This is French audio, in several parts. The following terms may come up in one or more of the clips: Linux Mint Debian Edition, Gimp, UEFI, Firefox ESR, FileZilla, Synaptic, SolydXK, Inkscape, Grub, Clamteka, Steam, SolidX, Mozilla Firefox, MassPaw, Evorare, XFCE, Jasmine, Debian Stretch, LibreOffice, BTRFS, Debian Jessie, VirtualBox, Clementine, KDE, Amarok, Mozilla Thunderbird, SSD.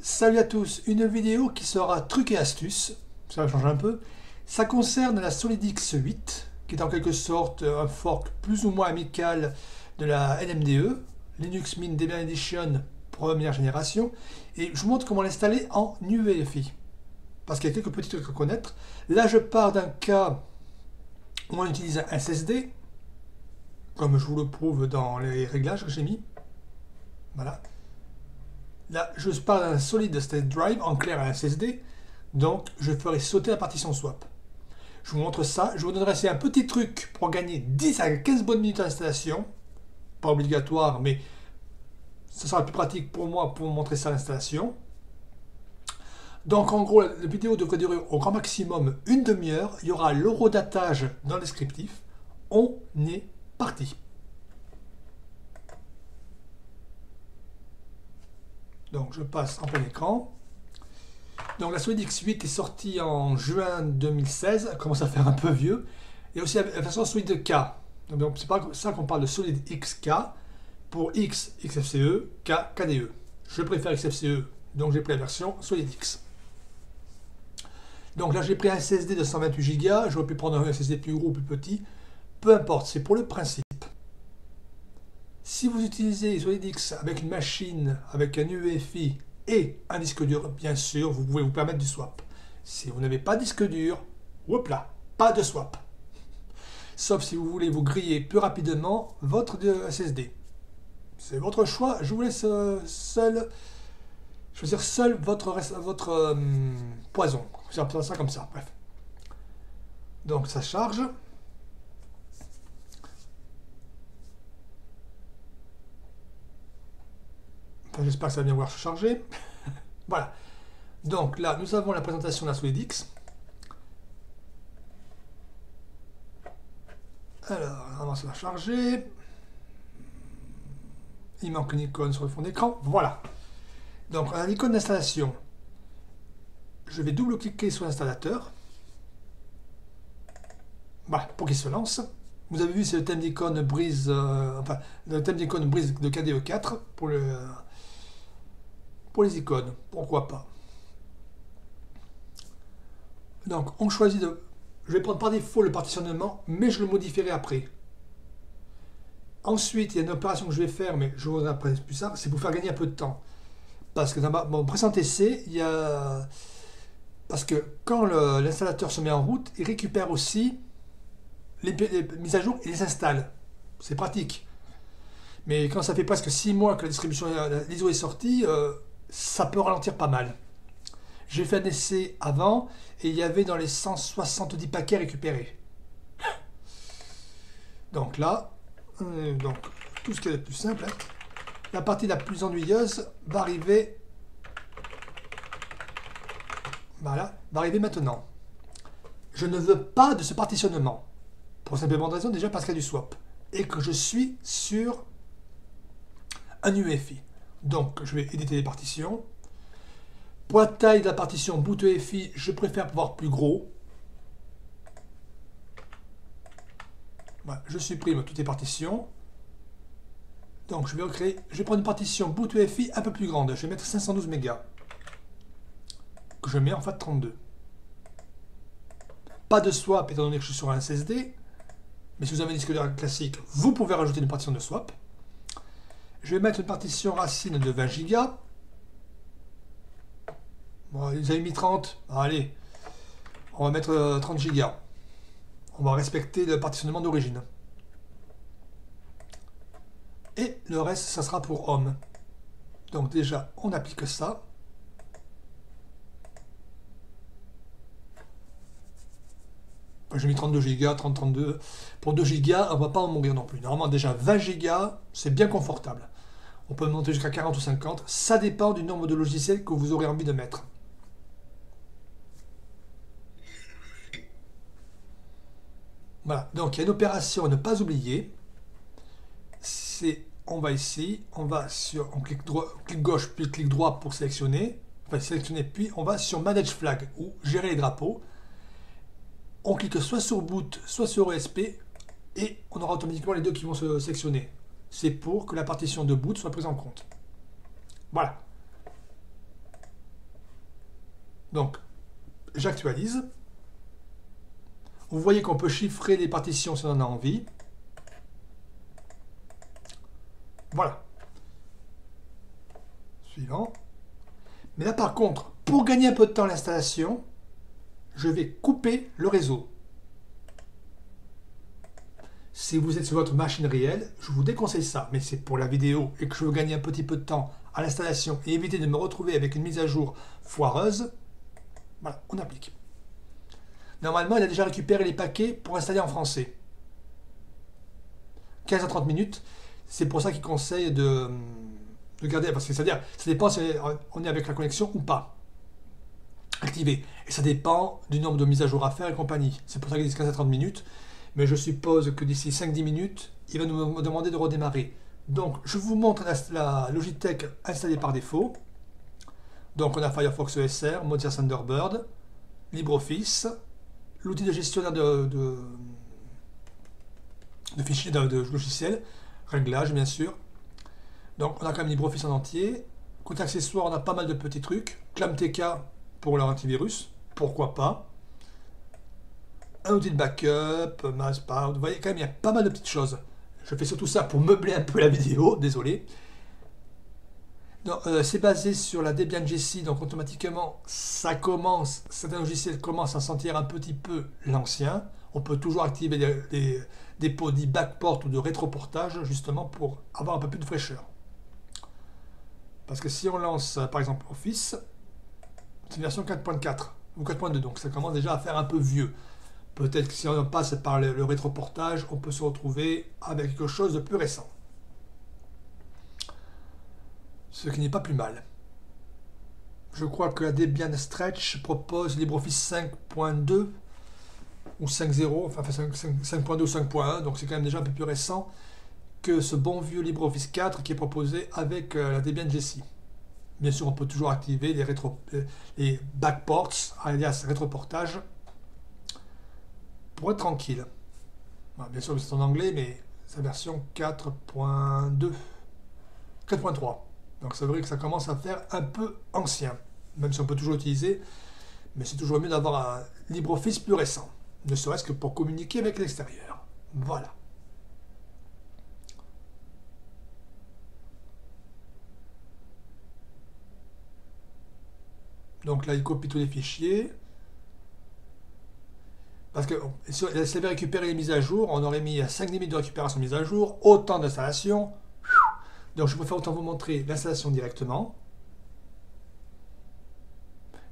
Salut à tous, une vidéo qui sera truc et astuce, ça va changer un peu. Ça concerne la SolydX 8, qui est en quelque sorte un fork plus ou moins amical de la LMDE, Linux Mint Debian Edition première génération, et je vous montre comment l'installer en UEFI, parce qu'il y a quelques petits trucs à connaître. Là je pars d'un cas où on utilise un SSD, comme je vous le prouve dans les réglages que j'ai mis, voilà. Là, je parle d'un solid state drive, en clair un SSD, donc je ferai sauter la partition swap. Je vous montre ça, je vous donnerai un petit truc pour gagner 10 à 15 bonnes minutes d'installation, pas obligatoire, mais ce sera plus pratique pour moi pour vous montrer ça à l'installation. Donc en gros, la vidéo devrait durer au grand maximum une demi-heure, il y aura l'eurodatage dans le descriptif, on est parti. Donc je passe en plein écran. Donc la SolydX 8 est sortie en juin 2016, elle commence à faire un peu vieux. Et aussi la version SolydK. Donc c'est pas ça qu'on parle de SolydXK pour X, XFCE, K, KDE. Je préfère XFCE, donc j'ai pris la version SolydX. Donc là j'ai pris un SSD de 128 Go, j'aurais pu prendre un SSD plus gros ou plus petit, peu importe, c'est pour le principe. Si vous utilisez SolidX avec une machine, avec un UEFI et un disque dur, bien sûr, vous pouvez vous permettre du swap. Si vous n'avez pas de disque dur, hop là, pas de swap. Sauf si vous voulez vous griller plus rapidement votre SSD. C'est votre choix, je vous laisse seul votre poison. Je vais faire ça comme ça, bref. Donc ça charge. J'espère que ça va bien vouloir se charger. Voilà. Donc là, nous avons la présentation de la SolidX. Alors, normalement, ça va charger. Il manque une icône sur le fond d'écran. Voilà. Donc, on a l'icône d'installation. Je vais double-cliquer sur l'installateur. Voilà, pour qu'il se lance. Vous avez vu, c'est le thème d'icône brise, de KDE 4 pour le... Pour les icônes, pourquoi pas. Donc on choisit de... Je vais prendre par défaut le partitionnement, mais je le modifierai après. Ensuite, il y a une opération que je vais faire, mais je vous en apprends plus ça, c'est pour faire gagner un peu de temps. Parce que dans mon précédent essai, il y a... Parce que quand l'installateur se met en route, il récupère aussi les mises à jour et les installe. C'est pratique. Mais quand ça fait presque 6 mois que la distribution l'ISO est sortie, ça peut ralentir pas mal. J'ai fait un essai avant et il y avait dans les 170 paquets récupérés. Donc là, donc, tout ce qui est le plus simple, hein, la partie la plus ennuyeuse va arriver. Voilà, va arriver maintenant. Je ne veux pas de ce partitionnement. Pour simplement raison, déjà parce qu'il y a du swap. Et que je suis sur un UEFI. Donc, je vais éditer les partitions. Pour la taille de la partition boot EFI, je préfère pouvoir plus gros. Voilà, je supprime toutes les partitions. Donc, je vais recréer. Je vais prendre une partition boot EFI un peu plus grande. Je vais mettre 512 mégas. Que je mets en FAT 32. Pas de swap étant donné que je suis sur un SSD. Mais si vous avez un disque dur classique, vous pouvez rajouter une partition de swap. Je vais mettre une partition racine de 20 gigas. Bon, vous avez mis 30. Allez, on va mettre 30 gigas. On va respecter le partitionnement d'origine. Et le reste, ça sera pour home. Donc déjà, on applique ça. J'ai mis 32 gigas, 30, 32. Pour 2 gigas, on ne va pas en mourir non plus. Normalement, déjà 20 gigas, c'est bien confortable. On peut monter jusqu'à 40 ou 50. Ça dépend du nombre de logiciels que vous aurez envie de mettre. Voilà. Donc, il y a une opération à ne pas oublier. C'est, on va ici, on va sur, on clique droit, clic gauche, puis clic droit pour sélectionner. Enfin, sélectionner, puis on va sur Manage Flag ou Gérer les drapeaux. On clique soit sur boot, soit sur ESP, et on aura automatiquement les deux qui vont se sélectionner. C'est pour que la partition de boot soit prise en compte. Voilà. Donc, j'actualise. Vous voyez qu'on peut chiffrer les partitions si on en a envie. Voilà. Suivant. Mais là, par contre, pour gagner un peu de temps à l'installation, je vais couper le réseau. Si vous êtes sur votre machine réelle, je vous déconseille ça, mais c'est pour la vidéo et que je veux gagner un petit peu de temps à l'installation et éviter de me retrouver avec une mise à jour foireuse, voilà, on applique. Normalement, il a déjà récupéré les paquets pour installer en français. 15 à 30 minutes, c'est pour ça qu'il conseille de garder, parce que c'est-à-dire, ça dépend si on est avec la connexion ou pas. Activé. Et ça dépend du nombre de mises à jour à faire et compagnie. C'est pour ça qu'il dit 15 à 30 minutes. Mais je suppose que d'ici 5-10 minutes, il va nous demander de redémarrer. Donc, je vous montre la Logitech installée par défaut. Donc, on a Firefox ESR, Mozilla Thunderbird, LibreOffice, l'outil de gestionnaire de fichiers de logiciels, réglages bien sûr. Donc, on a quand même LibreOffice en entier. Côté accessoires, on a pas mal de petits trucs. Clamteka pour leur antivirus, pourquoi pas. Un outil de backup, MassPaw, vous voyez quand même il y a pas mal de petites choses. Je fais surtout ça pour meubler un peu la vidéo, désolé. C'est basé sur la Debian Jessie, donc automatiquement ça commence, certains logiciels commencent à sentir un petit peu l'ancien. On peut toujours activer des dépôts dits backport ou de rétroportage justement pour avoir un peu plus de fraîcheur. Parce que si on lance par exemple Office, c'est version 4.4 ou 4.2, donc ça commence déjà à faire un peu vieux. Peut-être que si on passe par le rétroportage, on peut se retrouver avec quelque chose de plus récent. Ce qui n'est pas plus mal. Je crois que la Debian Stretch propose LibreOffice 5.2 ou 5.0, enfin 5.2 ou 5.1, donc c'est quand même déjà un peu plus récent que ce bon vieux LibreOffice 4 qui est proposé avec la Debian Jessie. Bien sûr, on peut toujours activer les backports, alias rétroportage, pour être tranquille. Bien sûr, c'est en anglais, mais c'est la version 4.2, 4.3. Donc c'est vrai que ça commence à faire un peu ancien, même si on peut toujours l'utiliser, mais c'est toujours mieux d'avoir un LibreOffice plus récent, ne serait-ce que pour communiquer avec l'extérieur. Voilà. Donc là, il copie tous les fichiers. Parce que si on avait récupéré les mises à jour, on aurait mis 5 minutes de récupération mise à jour, autant d'installation. Donc je préfère autant vous montrer l'installation directement.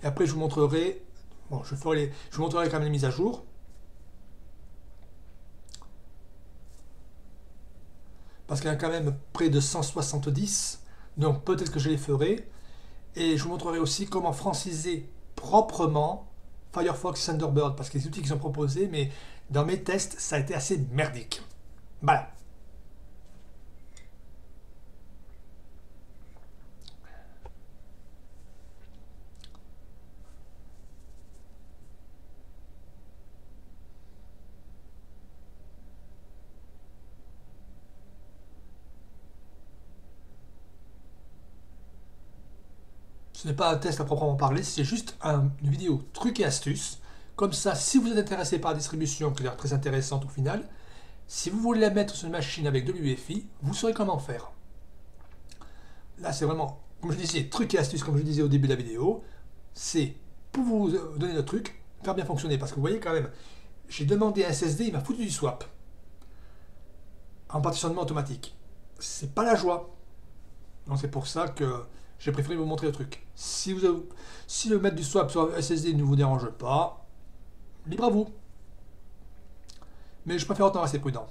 Et après, je vous montrerai, bon, je vous montrerai quand même les mises à jour. Parce qu'il y en a quand même près de 170. Donc peut-être que je les ferai. Et je vous montrerai aussi comment franciser proprement Firefox et Thunderbird, parce que les outils qu'ils ont proposés, mais dans mes tests, ça a été assez merdique. Voilà. Ce n'est pas un test à proprement parler, c'est juste une vidéo truc et astuce. Comme ça, si vous êtes intéressé par la distribution, qui est très intéressante au final, si vous voulez la mettre sur une machine avec de l'UEFI, vous saurez comment faire. Là, c'est vraiment, comme je disais, truc et astuce, comme je disais au début de la vidéo. C'est pour vous donner le truc, faire bien fonctionner. Parce que vous voyez quand même, j'ai demandé un SSD, il m'a foutu du swap. En partitionnement automatique. C'est pas la joie. Donc c'est pour ça que j'ai préféré vous montrer le truc. Si le mettre du swap sur SSD ne vous dérange pas, libre à vous. Mais je préfère autant rester prudent.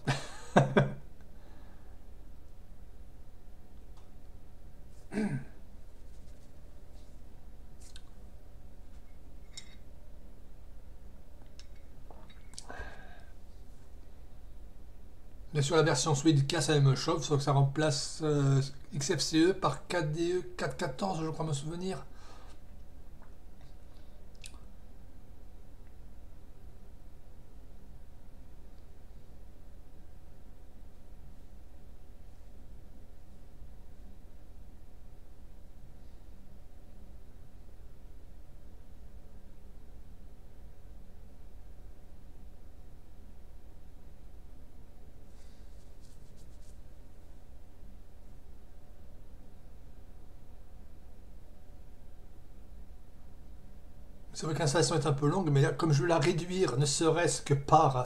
Bien sûr, la version SolydXK, ça me chauffe, sauf que ça remplace XFCE par KDE 4.14, je crois me souvenir. C'est vrai que l'installation est un peu longue, mais là, comme je veux la réduire, ne serait-ce que par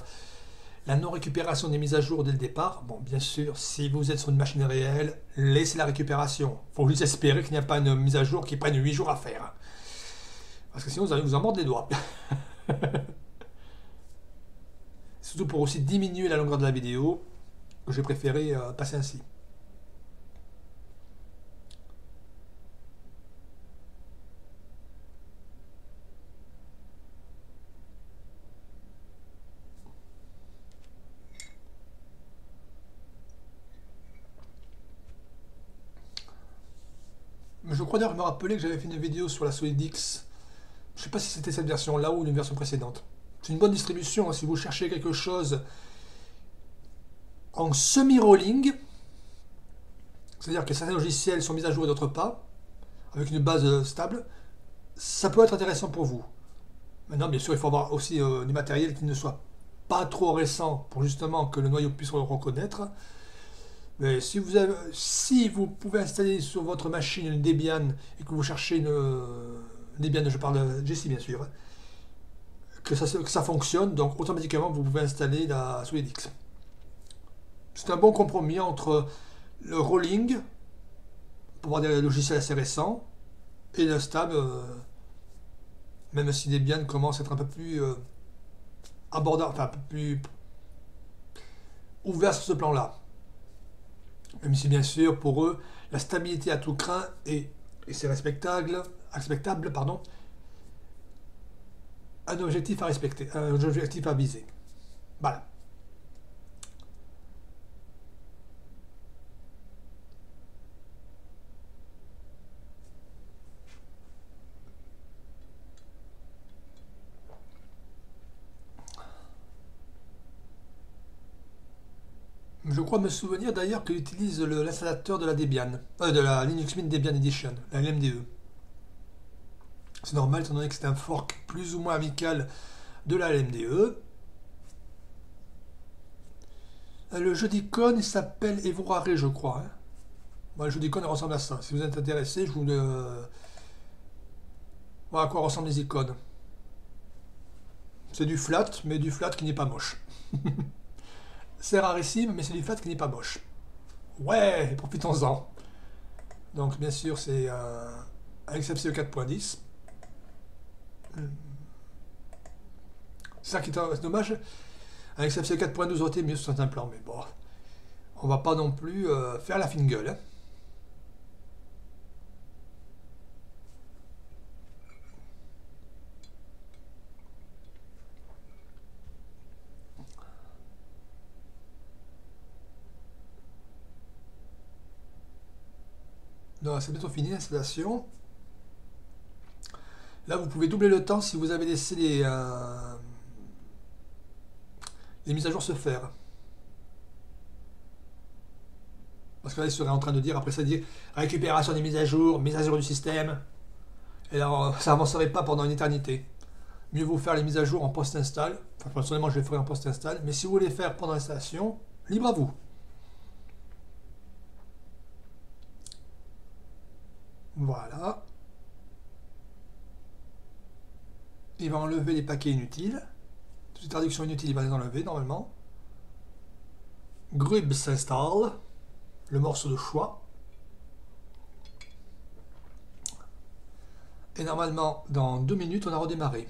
la non-récupération des mises à jour dès le départ, bon, bien sûr, si vous êtes sur une machine réelle, laissez la récupération. Il faut juste espérer qu'il n'y a pas une mise à jour qui prenne 8 jours à faire. Parce que sinon, vous allez vous en mordre les doigts. Surtout pour aussi diminuer la longueur de la vidéo, j'ai préféré passer ainsi. Je crois d'ailleurs me rappeler que j'avais fait une vidéo sur la SolidX. Je ne sais pas si c'était cette version-là ou une version précédente. C'est une bonne distribution, hein, si vous cherchez quelque chose en semi-rolling, c'est-à-dire que certains logiciels sont mis à jour et d'autres pas, avec une base stable, ça peut être intéressant pour vous. Maintenant, bien sûr, il faut avoir aussi du matériel qui ne soit pas trop récent pour justement que le noyau puisse le reconnaître. Mais si vous, si vous pouvez installer sur votre machine une Debian et que vous cherchez une Debian, je parle de Jessie bien sûr, hein, que ça fonctionne, donc automatiquement vous pouvez installer la SolidX. C'est un bon compromis entre le rolling, pour avoir des logiciels assez récents, et le stable, même si Debian commence à être un peu plus abordable, enfin un peu plus ouvert sur ce plan-là. Même si bien sûr pour eux la stabilité à tout craint et c'est respectable, pardon, un objectif à respecter, un objectif à viser. Voilà. Je crois me souvenir d'ailleurs qu'il utilise l'installateur de la Debian, de la Linux Mint Debian Edition, la LMDE. C'est normal, étant donné que c'est un fork plus ou moins amical de la LMDE. Le jeu d'icônes s'appelle Evorare, je crois. Hein. Bon, le jeu d'icônes ressemble à ça. Si vous êtes intéressé, je vous vois à quoi ressemblent les icônes. C'est du flat, mais du flat qui n'est pas moche. C'est rarissime, mais c'est du flat qui n'est pas moche. Ouais, profitons-en. Donc, bien sûr, c'est un XFCE 4.10. C'est ça qui est dommage. Un XFCE 4.12 aurait été mieux sur certains plans, mais bon. On va pas non plus faire la fine gueule. Hein. C'est bientôt fini l'installation. Là, vous pouvez doubler le temps si vous avez laissé les mises à jour se faire. Parce que là, il serait en train de dire, après ça, dire récupération des mises à jour du système. Et alors, ça n'avancerait pas pendant une éternité. Mieux vaut faire les mises à jour en post-install. Enfin, personnellement, je les ferai en post-install. Mais si vous voulez les faire pendant l'installation, libre à vous. Voilà. Il va enlever les paquets inutiles. Toutes les traductions inutiles, il va les enlever normalement. Grub s'installe. Le morceau de choix. Et normalement, dans 2 minutes, on a redémarré.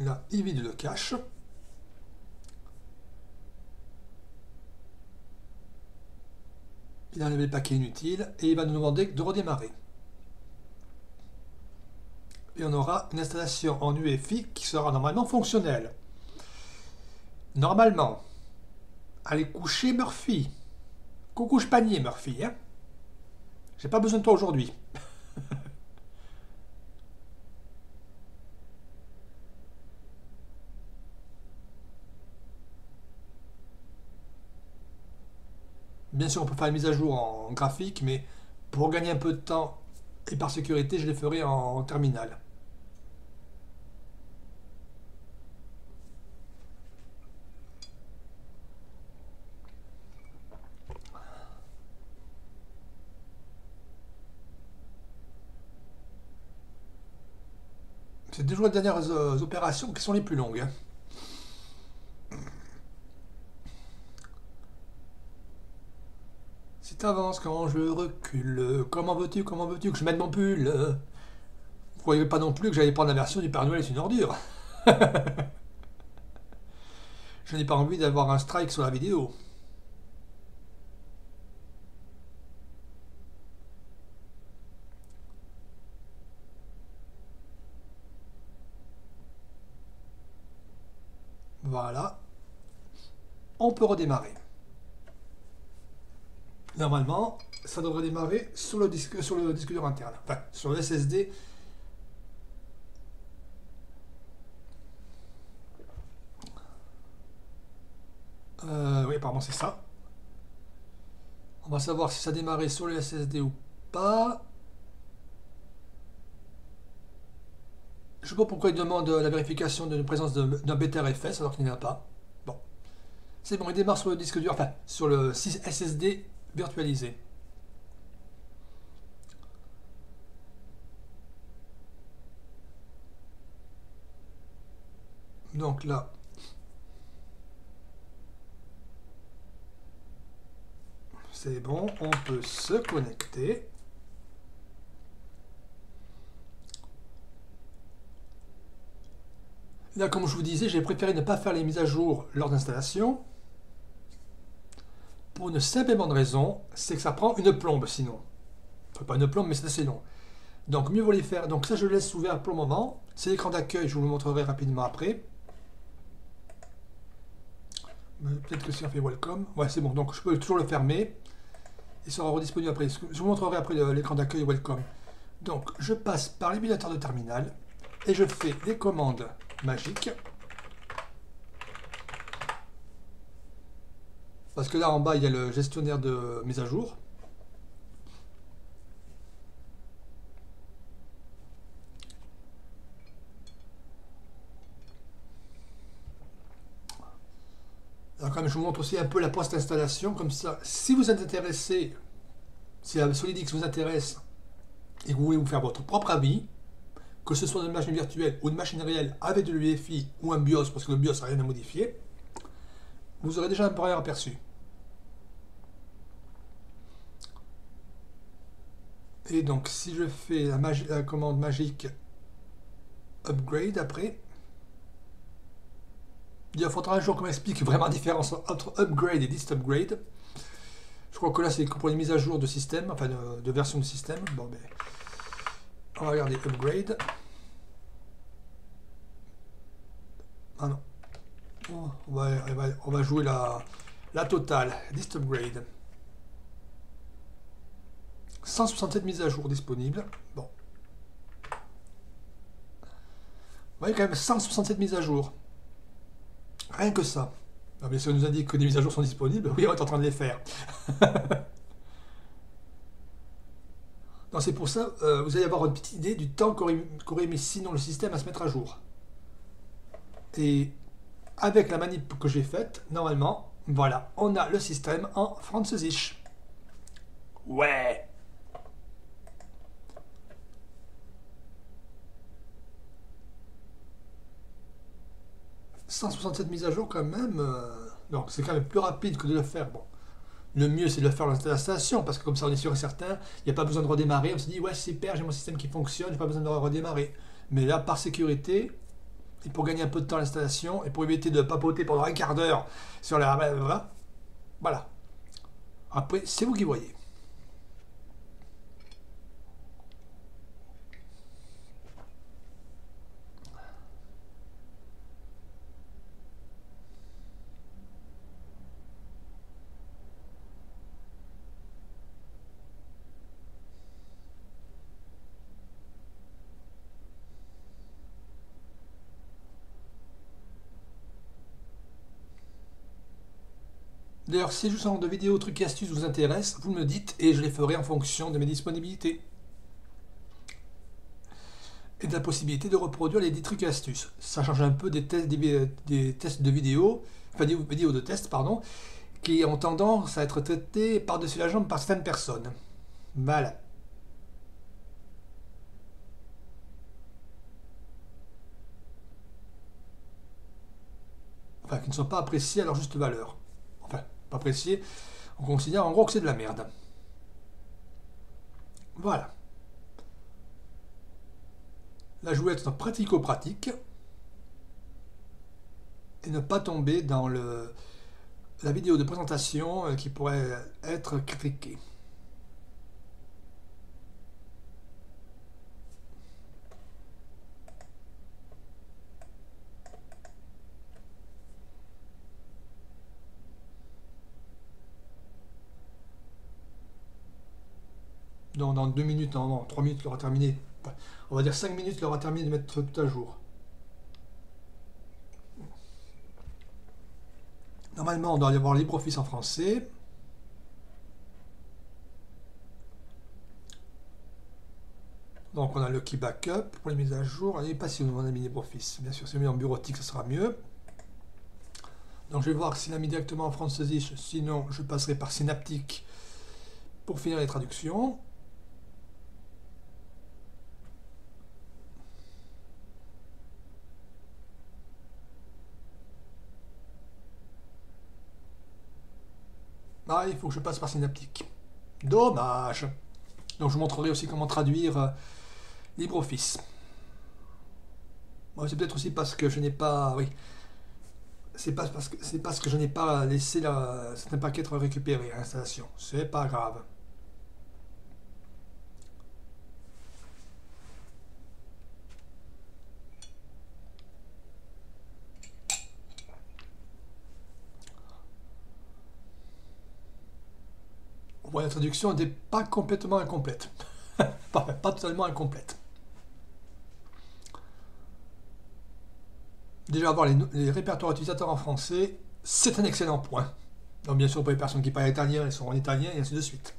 Là, il vide le cache. Il a enlevé le paquet inutile et il va nous demander de redémarrer. Et on aura une installation en UEFI qui sera normalement fonctionnelle. Normalement. Allez coucher Murphy. Coucouche panier Murphy. Hein, j'ai pas besoin de toi aujourd'hui. Bien sûr, on peut faire une mise à jour en graphique, mais pour gagner un peu de temps et par sécurité, je les ferai en terminal. C'est toujours les dernières opérations qui sont les plus longues. Si t'avances quand je recule, comment veux-tu que je mette mon pull? Vous croyez pas non plus que j'allais prendre la version du Père Noël est une ordure. Je n'ai pas envie d'avoir un strike sur la vidéo. Voilà, on peut redémarrer. Normalement, ça devrait démarrer sur le disque dur interne, enfin sur le SSD. Oui, apparemment c'est ça. On va savoir si ça démarrait sur le SSD ou pas. Je ne sais pas pourquoi il demande la vérification de la présence d'un BTRFS alors qu'il n'y en a pas. Bon. C'est bon, il démarre sur le disque dur, enfin sur le SSD virtualisé. Donc là. C'est bon, on peut se connecter. Là, comme je vous disais, j'ai préféré ne pas faire les mises à jour lors d'installation. Pour une simple et bonne raison, c'est que ça prend une plombe sinon. Enfin, pas une plombe, mais c'est assez long. Donc, mieux vaut les faire. Donc, ça, je le laisse ouvert pour le moment. C'est l'écran d'accueil, je vous le montrerai rapidement après. Peut-être que si on fait welcome. Ouais, c'est bon. Donc, je peux toujours le fermer. Il sera redisponible après. Je vous montrerai après l'écran d'accueil welcome. Donc, je passe par l'émulateur de terminal et je fais des commandes magique, parce que là en bas il y a le gestionnaire de mise à jour. Alors quand même, je vous montre aussi un peu la post-installation, comme ça si vous êtes intéressé, si la SolidX vous intéresse et que vous voulez vous faire votre propre avis, que ce soit une machine virtuelle ou une machine réelle avec de l'UEFI ou un BIOS, parce que le BIOS n'a rien à modifier, vous aurez déjà un premier aperçu. Et donc si je fais la commande magique upgrade après, il faudra un jour qu'on m'explique vraiment la différence entre upgrade et dist upgrade. Je crois que là c'est pour les mises à jour de système, enfin de version de système. Bon, mais on va regarder upgrade. Ah non. Oh, on va jouer la totale. Dist upgrade. 167 mises à jour disponibles. Bon. Vous voyez quand même 167 mises à jour. Rien que ça. Ah, mais si on nous indique que des mises à jour sont disponibles, oui, on est en train de les faire. C'est pour ça, vous allez avoir une petite idée du temps qu'aurait mis sinon le système à se mettre à jour. Et avec la manip que j'ai faite, normalement, voilà, on a le système en französisch. Ouais. « 167 mises à jour quand même, donc c'est quand même plus rapide que de le faire, bon. » Le mieux, c'est de le faire l'installation, parce que comme ça, on est sûr et certain, il n'y a pas besoin de redémarrer. On se dit, ouais, super, j'ai mon système qui fonctionne, j'ai pas besoin de redémarrer. Mais là, par sécurité, et pour gagner un peu de temps à l'installation, et pour éviter de papoter pendant un quart d'heure sur la... Voilà. Après, c'est vous qui voyez. D'ailleurs, si juste un nombre de vidéos, trucs et astuces vous intéresse, vous me le dites et je les ferai en fonction de mes disponibilités et de la possibilité de reproduire les 10 trucs et astuces. Ça change un peu des tests de vidéos, enfin des vidéos de test, pardon, qui ont tendance à être traités par-dessus la jambe par certaines personnes. Voilà. Enfin, qui ne sont pas appréciés à leur juste valeur. Enfin, pas appréciés, on considère en gros que c'est de la merde. Voilà. La jouette est en pratico-pratique. Et ne pas tomber dans la vidéo de présentation qui pourrait être critiquée. Dans 2 minutes, non, 3 minutes, il aura terminé. On va dire 5 minutes, il aura terminé de mettre tout à jour. Normalement, on doit y avoir LibreOffice en français. Donc, on a le key backup pour les mises à jour. Allez, pas si on a mis LibreOffice. Bien sûr, si on met en bureautique, ce sera mieux. Donc, je vais voir s'il a mis directement en français. Sinon, je passerai par Synaptic pour finir les traductions. Ah, il faut que je passe par Synaptic. Dommage. Donc je vous montrerai aussi comment traduire LibreOffice. Bon, c'est peut-être aussi parce que je n'ai pas... Oui. C'est parce que je n'ai pas laissé certains paquets être récupérés à l'installation. C'est pas grave. Ouais, la traduction n'était pas complètement incomplète. pas totalement incomplète. Déjà, avoir les répertoires utilisateurs en français, c'est un excellent point. Donc, bien sûr, pour les personnes qui parlent italien, elles sont en italien, et ainsi de suite.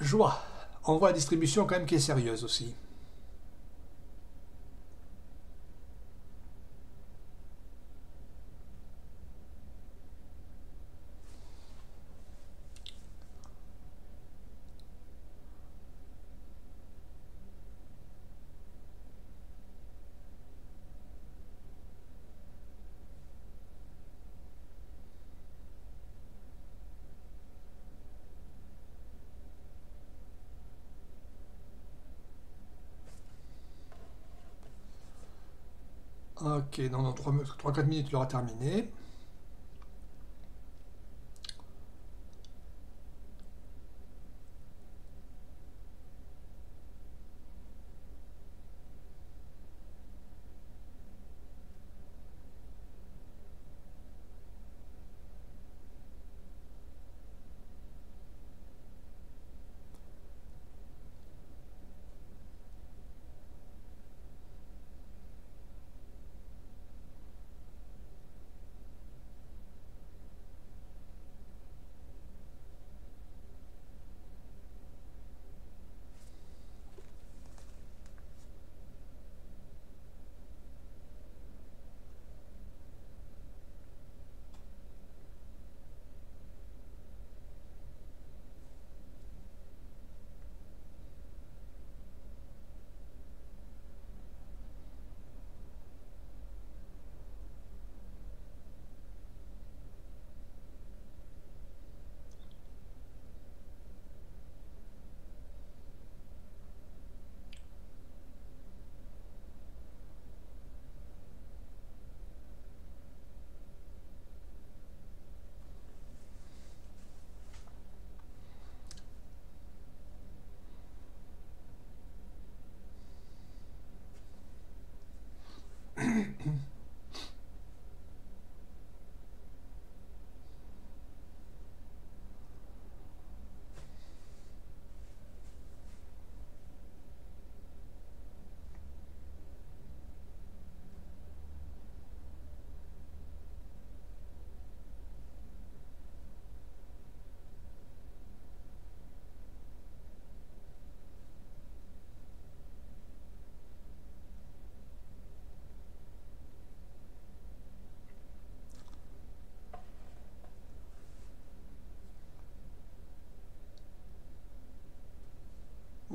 Joie. On voit la distribution quand même qui est sérieuse aussi. Ok, dans 3-4 minutes, il aura terminé.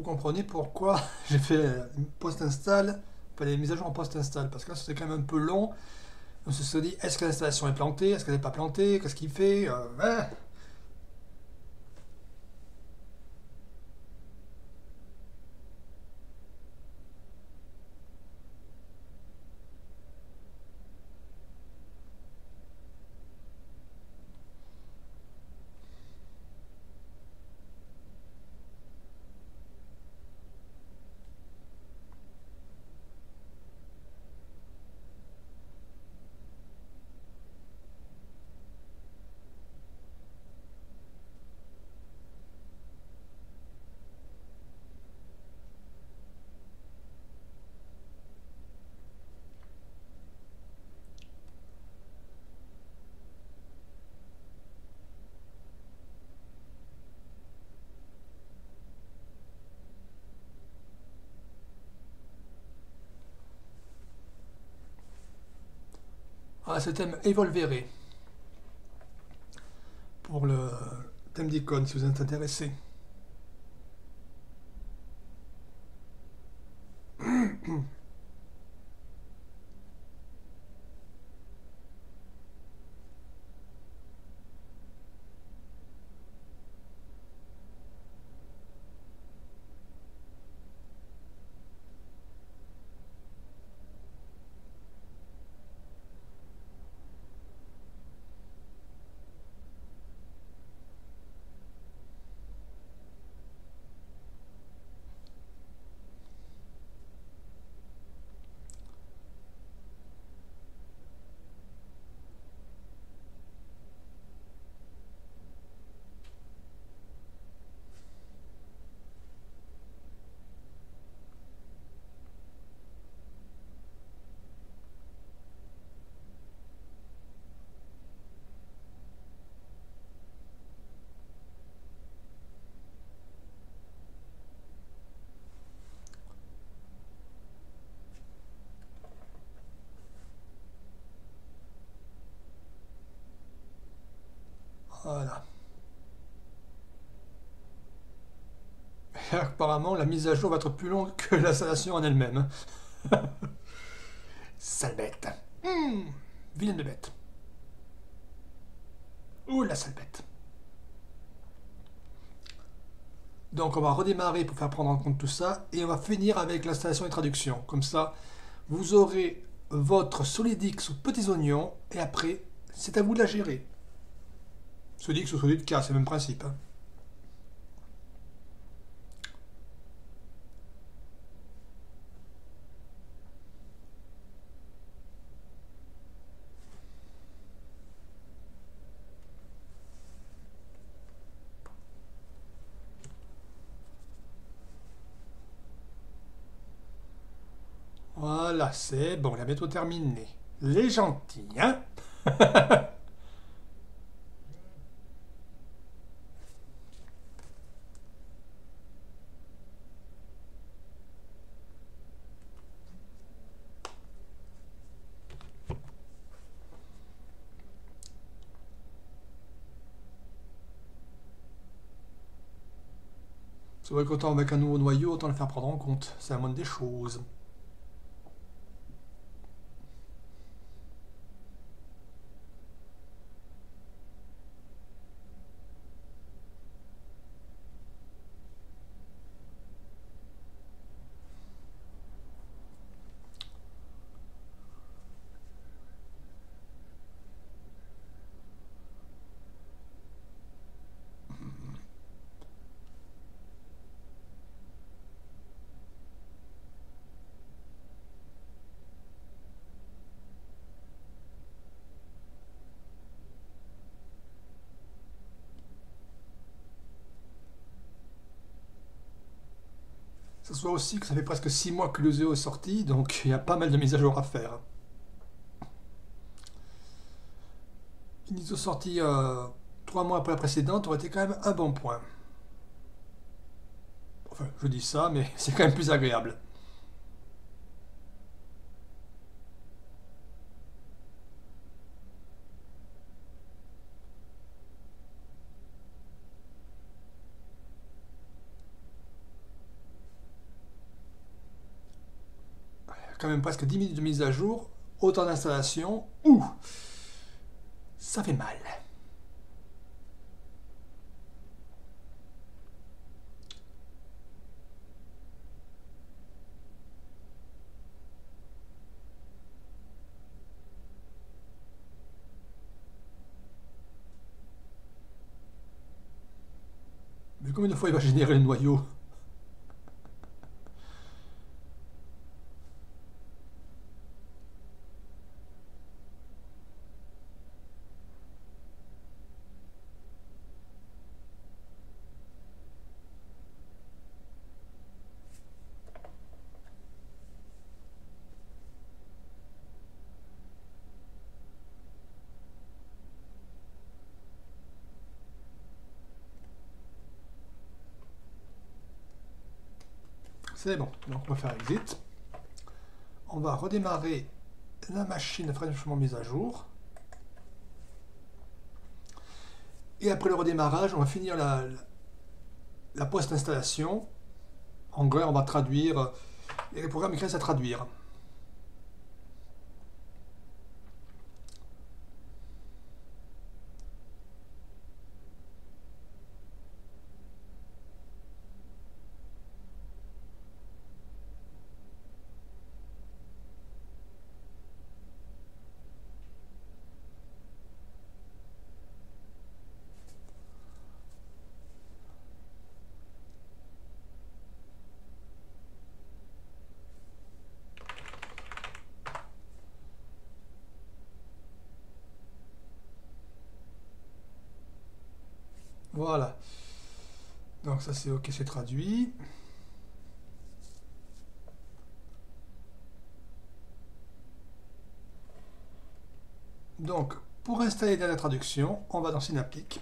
comprenez pourquoi j'ai fait une post-install, pas les mises à jour en post-install, parce que là c'était quand même un peu long. On se serait dit, est-ce que l'installation est plantée, est-ce qu'elle n'est pas plantée, qu'est-ce qu'il fait ouais. Ah, c'est le thème Evorare pour le thème d'icône si vous êtes intéressé. Voilà. Et apparemment, la mise à jour va être plus longue que l'installation en elle-même. Sale bête. Vilaine de bête. Ouh la sale bête. Donc on va redémarrer pour faire prendre en compte tout ça. Et on va finir avec l'installation et traduction. Comme ça, vous aurez votre SolidX aux petits oignons. Et après, c'est à vous de la gérer. SolidX ou SolidK, c'est le même principe. Hein. Voilà, c'est bon, on a bientôt terminé. Les gentils, hein. C'est vrai qu'autant avec un nouveau noyau, autant le faire prendre en compte. C'est la moindre des choses. Ça soit aussi que ça fait presque 6 mois que l'USE est sorti, donc il y a pas mal de mises à jour à faire. Ils sont sortis 3 mois après la précédente, aurait été quand même un bon point. Enfin, je dis ça, mais c'est quand même plus agréable. quand même presque 10 minutes de mise à jour, autant d'installation, ouh, ça fait mal. Mais combien de fois il va générer le noyau ? C'est bon, donc on va faire exit. On va redémarrer la machine fraîchement mise à jour. Et après le redémarrage, on va finir la post-installation. En gros, on va traduire les programmes qui restent à traduire. Voilà, donc ça c'est ok, c'est traduit. Donc pour installer la traduction, on va dans Synaptic.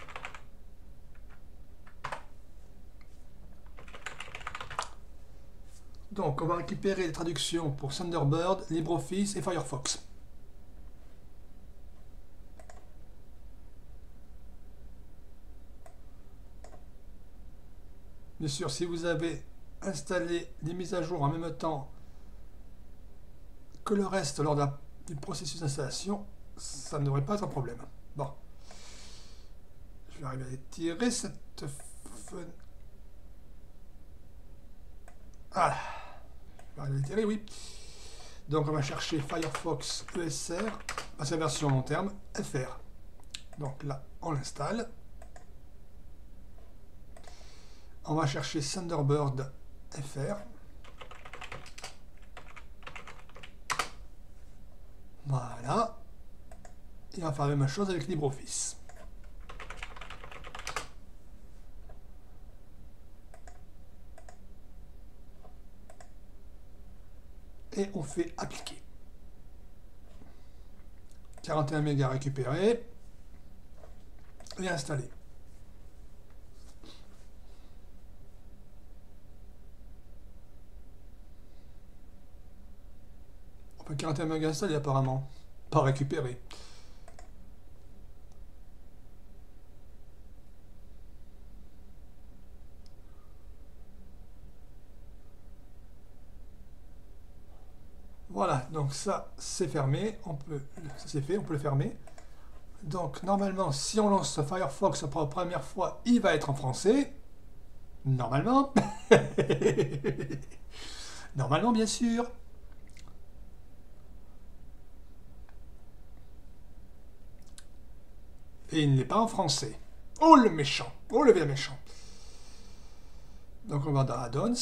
Donc on va récupérer les traductions pour Thunderbird, LibreOffice et Firefox. Bien sûr, si vous avez installé des mises à jour en même temps que le reste lors du processus d'installation, ça ne devrait pas être un problème. Bon. Je vais arriver à étirer cette fenêtre. Ah, je vais arriver à étirer, oui. Donc on va chercher Firefox ESR, à sa version long terme, FR. Donc là, on l'installe. On va chercher Thunderbird FR. Voilà. Et on va faire la même chose avec LibreOffice. Et on fait appliquer. 41 mégas récupérés. Et installés. On peut 41 mégas installés apparemment, pas récupéré. Voilà, donc ça c'est fermé, on peut, ça c'est fait, on peut le fermer. Donc normalement, si on lance Firefox pour la première fois, il va être en français. Normalement. Normalement, bien sûr. Et il n'est pas en français. Oh le méchant, oh le vieux méchant. Donc on va dans Add-ons.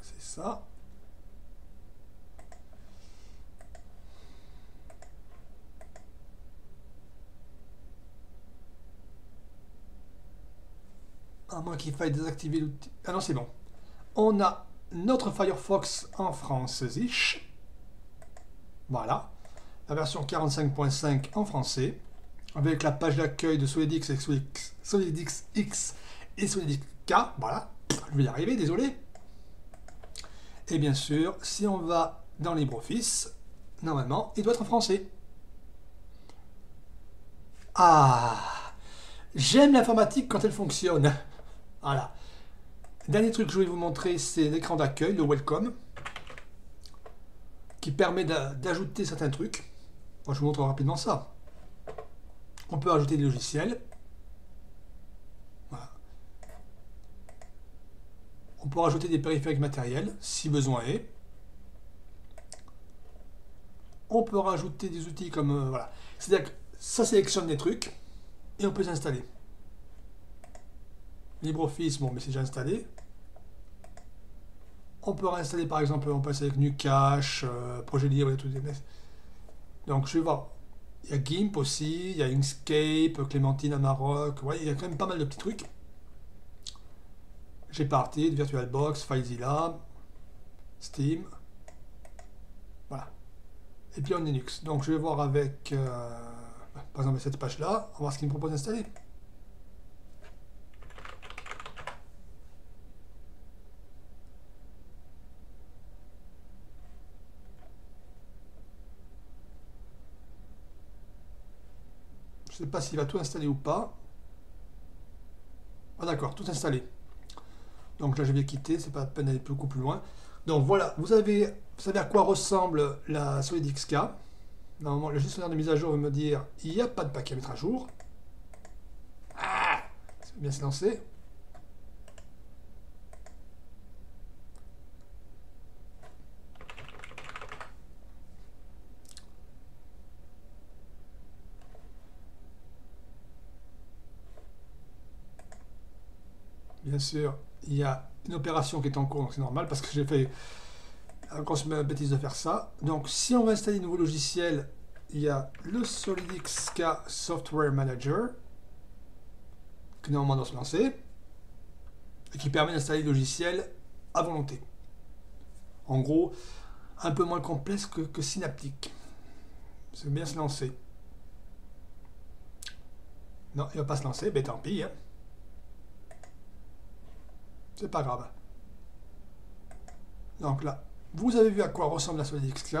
C'est ça. À moins qu'il faille désactiver l'outil. Ah non, c'est bon. On a notre Firefox en France-ish. Voilà. La version 45.5 en français. Avec la page d'accueil de SolidX et SolidXX et SolidXK. Voilà. Je vais y arriver, désolé. Et bien sûr, si on va dans LibreOffice, normalement, il doit être en français. Ah, j'aime l'informatique quand elle fonctionne. Voilà. Dernier truc que je voulais vous montrer, c'est l'écran d'accueil, le Welcome, qui permet d'ajouter certains trucs. Moi, je vous montre rapidement ça. On peut ajouter des logiciels. Voilà. On peut rajouter des périphériques matériels, si besoin est. On peut rajouter des outils comme... voilà. C'est-à-dire que ça sélectionne des trucs et on peut les installer. LibreOffice, bon, mais c'est déjà installé. On peut réinstaller, par exemple, on passe avec NuCache, Projet Libre et tout. Donc, je vais voir. Il y a Gimp aussi, il y a Inkscape, Clementine, Amarok. Ouais, il y a quand même pas mal de petits trucs. J'ai parti de VirtualBox, FileZilla, Steam. Voilà. Et puis en Linux. Donc, je vais voir avec, par exemple, cette page-là. On va voir ce qu'il me propose d'installer. Je ne sais pas s'il va tout installer ou pas. Ah d'accord, tout installé. Donc là, je vais quitter, c'est pas la peine d'aller beaucoup plus loin. Donc voilà, vous savez à quoi ressemble la SolydXK. Normalement, le gestionnaire de mise à jour va me dire il n'y a pas de paquet à mettre à jour. Ah, c'est bien, c'est lancé. Bien sûr, il y a une opération qui est en cours, donc c'est normal parce que j'ai fait la grosse bêtise de faire ça. Donc, si on va installer un nouveau logiciel, il y a le SolydXK Software Manager qui normalement doit se lancer et qui permet d'installer des logiciels à volonté. En gros, un peu moins complexe que Synaptic. C'est bien se lancer. Non, il ne va pas se lancer, mais tant pis. Hein. C'est pas grave. Donc là, vous avez vu à quoi ressemble la SolydXK.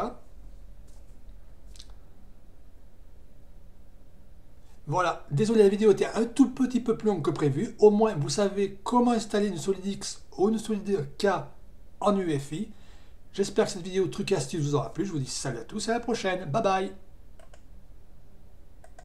Voilà, désolé, la vidéo était un tout petit peu plus longue que prévu. Au moins, vous savez comment installer une SolidX ou une SolidK en UEFI. J'espère que cette vidéo truc astuce vous aura plu. Je vous dis salut à tous et à la prochaine. Bye bye.